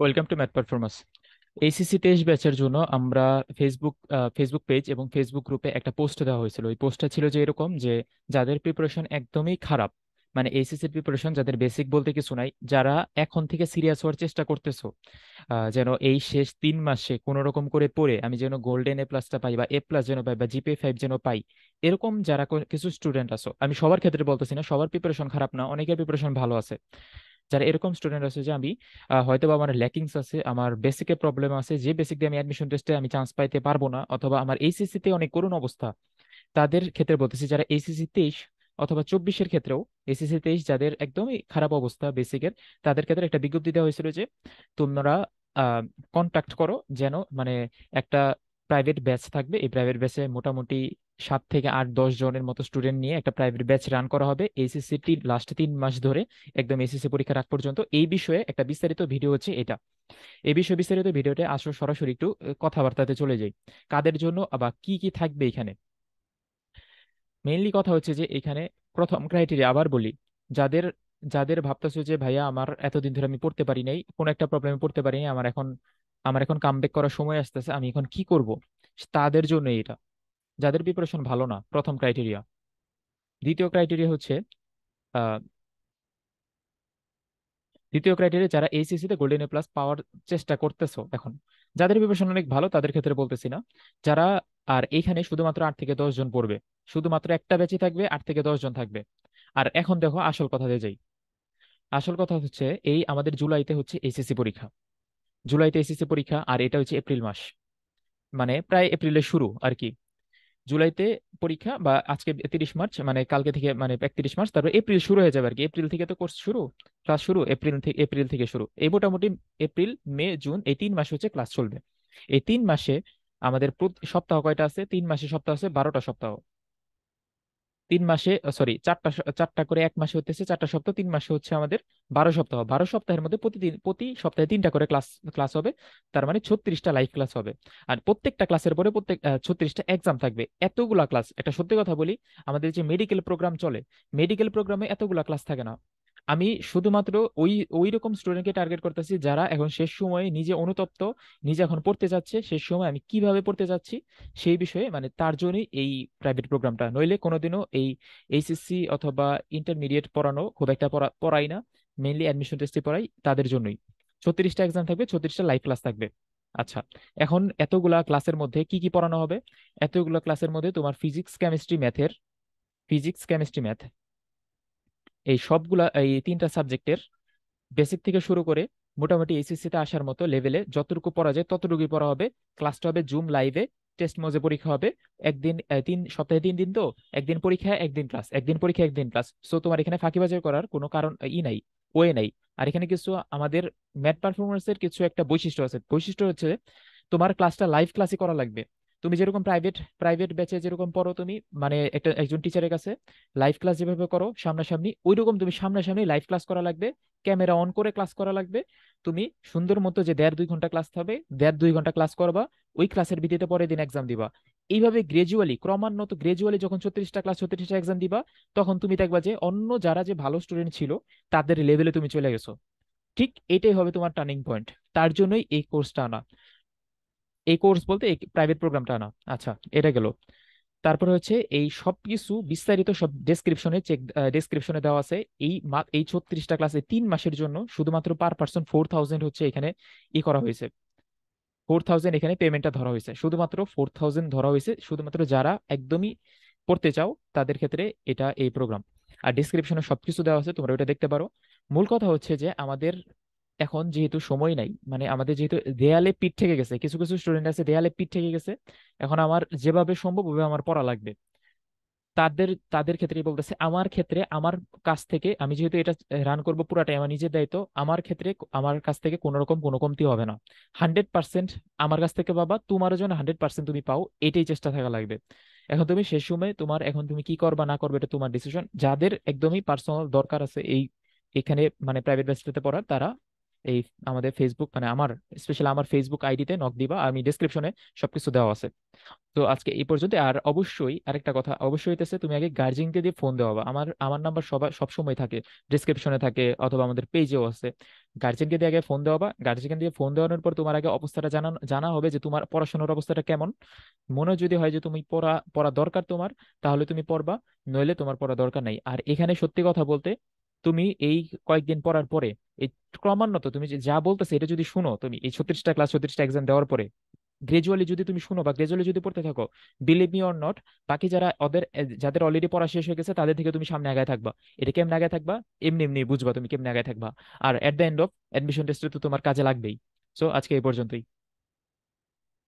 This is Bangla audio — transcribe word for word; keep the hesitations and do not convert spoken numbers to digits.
Welcome to math performance. HSC তেইশ ব্যাচের জন্য আমরা ফেসবুক ফেসবুক পেজ এবং ফেসবুক গ্রুপে একটা পোস্ট দেওয়া হয়েছিল। ওই পোস্টটা ছিল যে এরকম যে যাদের প্রিপারেশন একদমই খারাপ, মানে এইচএসসির প্রিপারেশন যাদের বেসিক বলতে কিছু নাই, যারা এখন থেকে সিরিয়াস হওয়ার চেষ্টা করতেছো, যেন এই শেষ তিন মাসে কোনো রকম করে পড়ে আমি যেন গোল্ডেন এ প্লাসটা পাই বা এ প্লাস যেন পাই বা জিপে ফাইভ যেন পাই, এরকম যারা কিছু স্টুডেন্ট আছো, আমি সবার ক্ষেত্রে বলতেছি না, সবার প্রিপারেশন খারাপ না, অনেকের প্রিপারেশন ভালো আছে, যারা এরকম স্টুডেন্ট আছে যে আমি হয়তো বা আমার ল্যাকিংস আছে, আমার বেসিকে প্রবলেম আছে, যে বেসিক দিয়ে আমি অ্যাডমিশন টেস্টে আমি চান্স পাইতে পারবো না, অথবা আমার এইচএসসিতে অনেক করুণ অবস্থা, তাদের ক্ষেত্রে বলতেছি যারা এইচএসসি তেইশ অথবা চব্বিশের ক্ষেত্রেও এসএসসি তেইশ যাদের একদমই খারাপ অবস্থা বেসিকের, তাদের ক্ষেত্রে একটা বিজ্ঞপ্তি দেওয়া হয়েছিল যে তোমরা কন্ট্যাক্ট করো, যেন মানে একটা প্রাইভেট ব্যাচ থাকবে, এই প্রাইভেট ব্যাচে মোটামুটি সাত থেকে আট দশ জনের মতো স্টুডেন্ট নিয়ে একটা প্রাইভেট ব্যাচ রান করা হবে এইচএসসি লাস্ট তিন মাস ধরে, একদম এসএসসি পরীক্ষার আগ পর্যন্ত। এই বিষয়ে একটা বিস্তারিত ভিডিও হচ্ছে এটা, এই বিষয়ে বিস্তারিত ভিডিওতে আসলে সরাসরি একটু কথাবার্তাতে চলে যাই, কাদের জন্য বা কি কি থাকবে এখানে। মেইনলি কথা হচ্ছে যে এখানে প্রথম ক্রাইটেরিয়া আবার বলি, যাদের যাদের ভাবতেছো যে ভাইয়া আমার এতদিন ধরে আমি পড়তে পারি নাই, কোনো একটা প্রবলেমে পড়তে পারিনি, আমার এখন আমার এখন কামব্যাক করার সময় আসতেছে, আমি এখন কি করব, তাদের জন্য এটা, যাদের প্রিপারেশন ভালো না, প্রথম ক্রাইটেরিয়া। দ্বিতীয় ক্রাইটেরিয়া হচ্ছে দ্বিতীয় ক্রাইটেরিয়া যারা এইচএসসিতে গোল্ডেন এ প্লাস পাওয়ার চেষ্টা করতেছো এখন, যাদের প্রিপারেশন অনেক ভালো তাদের ক্ষেত্রে বলতেছি না, যারা আর এখানে শুধুমাত্র আট থেকে দশ জন পড়বে, শুধুমাত্র একটা ব্যাচে থাকবে, আট থেকে দশ জন থাকবে। আর এখন দেখো আসল কথাতে যাই, আসল কথা হচ্ছে এই আমাদের জুলাইতে হচ্ছে এইচএসসি পরীক্ষা, জুলাইতে এইচএসসি পরীক্ষা, আর এটা হচ্ছে এপ্রিল মাস, মানে প্রায় এপ্রিলের শুরু আর কি, জুলাইতে পরীক্ষা বা আজকে তিরিশ মার্চ, মানে কালকে থেকে মানে একত্রিশ মার্চ, তারপর এপ্রিল শুরু হয়ে যাবে আর কি, এপ্রিল থেকে তো কোর্স শুরু, ক্লাস শুরু এপ্রিল থেকে এপ্রিল থেকে শুরু, এই মোটামুটি এপ্রিল মে জুন এই তিন মাসে হচ্ছে ক্লাস চলবে। এই তিন মাসে আমাদের সপ্তাহ কয়টা আছে, তিন মাসে সপ্তাহ আছে বারোটা সপ্তাহ, তিন মাসে সরি চারটা চারটা করে এক মাসে হতেছে চারটা সপ্তাহ, তিন মাসে হচ্ছে আমাদের বারো সপ্তাহ, বারো সপ্তাহের মধ্যে প্রতিদিন প্রতি সপ্তাহে তিনটা করে ক্লাস ক্লাস হবে, তার মানে ছত্রিশটা লাইভ ক্লাস হবে, আর প্রত্যেকটা ক্লাসের পরে প্রত্যেক ছত্রিশটা এক্সাম থাকবে। এতগুলা ক্লাস, একটা সত্যি কথা বলি, আমাদের যে মেডিকেল প্রোগ্রাম চলে, মেডিকেল প্রোগ্রামে এতগুলা ক্লাস থাকে না। আমি শুধুমাত্র ওই ওই রকম স্টুডেন্টকে টার্গেট করতেছি যারা এখন শেষ সময়ে নিজে অনুতপ্ত, নিজে এখন পড়তে যাচ্ছে, শেষ সময় আমি কিভাবে পড়তে যাচ্ছি সেই বিষয়ে, মানে তার জন্যই এই প্রাইভেট প্রোগ্রামটা, নইলে কোনোদিনও এই এইচএসসি অথবা ইন্টারমিডিয়েট পড়ানো খুব একটা পড়া পড়াই না, মেইনলি অ্যাডমিশন টেস্টে পড়াই, তাদের জন্যই। ছত্রিশটা এক্সাম থাকবে, ছত্রিশটা লাইভ ক্লাস থাকবে। আচ্ছা, এখন এতগুলা ক্লাসের মধ্যে কি কি পড়ানো হবে? এতগুলা ক্লাসের মধ্যে তোমার ফিজিক্স কেমিস্ট্রি ম্যাথের ফিজিক্স কেমিস্ট্রি ম্যাথ এই সবগুলা, এই তিনটা সাবজেক্টের বেসিক থেকে শুরু করে মোটামুটি এইচএসসিতে আসার মতো লেভেলে যতটুকু পড়া যায় ততটুকুই পড়া হবে। ক্লাসটা হবে জুম লাইভে, টেস্ট মোজে পরীক্ষা হবে, একদিন তিন সপ্তাহে তিন দিন, তো একদিন পরীক্ষা একদিন ক্লাস, একদিন পরীক্ষা একদিন ক্লাস। সো তোমার এখানে ফাঁকিবাজার করার কোনো কারণ ই নাই, ওয়ে নাই। আর এখানে কিছু আমাদের ম্যাথ পারফরমেন্সের কিছু একটা বৈশিষ্ট্য আছে, বৈশিষ্ট্য হচ্ছে তোমার ক্লাসটা লাইভ ক্লাসই করা লাগবে। তুমি যেরকম প্রাইভেট প্রাইভেট ব্যাচে যেরকম পড়ো, তুমি মানে একটা একজন টিচারের কাছে লাইভ ক্লাস যেভাবে করো সামনাসামনি, ওই রকম তুমি সামনাসামনি লাইভ ক্লাস করা লাগবে, ক্যামেরা অন করে ক্লাস করা লাগবে। তুমি সুন্দর মতো যে দেড় দুই ঘন্টা ক্লাস হবে, দেড় দুই ঘন্টা ক্লাস করবা, ওই ক্লাসের ভিত্তিতে পরের দিন এক্সাম দিবা। এইভাবে গ্রাজুয়ালি ক্রমান্বত গ্রাজুয়ালি যখন ছত্রিশটা ক্লাস ছত্রিশটা এক্সাম দিবা, তখন তুমি দেখবা যে অন্য যারা যে ভালো স্টুডেন্ট ছিল তাদের লেভেলে তুমি চলে গেছো। ঠিক এটাই হবে তোমার টার্নিং পয়েন্ট, তার জন্যই এই কোর্সটা আনা, এই কোর্স বলতে এই প্রাইভেট প্রোগ্রামটা আনা। আচ্ছা, এটা গেল। তারপরে হচ্ছে এই সব কিছু বিস্তারিত সব ডেসক্রিপশনে চেক ডেসক্রিপশনে দেওয়া আছে। এই এই ছত্রিশটা ক্লাসে তিন মাসের জন্য শুধুমাত্র পার পার্সন ফোর থাউজেন্ড হচ্ছে এখানে ই করা হয়েছে, ফোর থাউজেন্ড এখানে পেমেন্টটা ধরা হয়েছে, শুধুমাত্র ফোর থাউজেন্ড ধরা হয়েছে, শুধুমাত্র যারা একদমই পড়তে চাও তাদের ক্ষেত্রে এটা এই প্রোগ্রাম। আর ডেসক্রিপশনে সব কিছু দেওয়া আছে, তোমরা ওইটা দেখতে পারো। মূল কথা হচ্ছে যে আমাদের এখন যেহেতু সময় নাই, মানে আমাদের যেহেতু দেয়ালে পিঠ থেকে গেছে, কিছু কিছু স্টুডেন্ট আছে দেয়ালে পিঠ থেকে গেছে, এখন আমার যেভাবে সম্ভব ওভাবে আমার পড়া লাগবে। তাদের তাদের ক্ষেত্রে বলতেছে, আমার ক্ষেত্রে আমার কাছ থেকে আমি যেহেতু এটা রান করবো পুরাটাই আমার নিজের দায়িত্ব, আমার ক্ষেত্রে আমার কাছ থেকে কোনো রকম কোনো কমতি হবে না, হান্ড্রেড পার্সেন্ট আমার কাছ থেকে বাবা তোমার জন্য হান্ড্রেড পার্সেন্ট তুমি পাও, এটাই চেষ্টা থাকা লাগবে। এখন তুমি শেষ সময় তোমার এখন তুমি কি করবা না করবে এটা তোমার ডিসিশন। যাদের একদমই পার্সোনাল দরকার আছে এই এখানে মানে প্রাইভেট ব্যাচটাতে পড়ার, তারা এই আমাদের ফেসবুক মানে আমার স্পেশালি আমার ফেসবুক আইডিতে নক দিবা, আমি ডেসক্রিপশনে সবকিছু দেওয়া আছে। তো আজকে এই পর্যন্ত। আর অবশ্যই আরেকটা কথা অবশ্যই হইতেছে, তুমি আগে গার্জিয়ানকে দিয়ে ফোন দেওয়া। আমার আমার নাম্বার সবাই সবসময় থাকে, ডেসক্রিপশনে থাকে অথবা আমাদের পেজেও আছে। গার্জিয়ানকে দিয়ে আগে ফোন দেওয়া, গার্জিয়ান দিয়ে ফোন দেওয়ানোর পর তোমার আগে অবস্থাটা জানা জানা হবে যে তোমার পড়াশোনার অবস্থাটা কেমন। মনে যদি হয় যে তুমি পড়া পড়া দরকার তোমার, তাহলে তুমি পড়বা, নইলে তোমার পড়া দরকার নাই। আর এখানে সত্যি কথা বলতে তুমি এই কয়েকদিন পড়ার পরে এই ক্রমান্বত তুমি যা বলতেছে এটা যদি শুনো, তুমি এই ছত্রিশটা ক্লাস ছত্রিশটা এক্সাম দেওয়ার পরে গ্রাজুয়ালি যদি তুমি শুনো বা গ্রাজুয়ালি যদি পড়তে থাকো, বিলিভ মি অর নট, বাকি যারা ওদের যাদের অলরেডি পড়া শেষ হয়ে গেছে তাদের থেকে তুমি সামনে আগায় থাকবা। এটা কেমনে আগায় থাকবা, এমনি এমনি বুঝবা তুমি কেমনে আগায় থাকবা। আর at the end of admission টেস্টে তো তোমার কাজে লাগবেই। সো আজকে এই পর্যন্তই।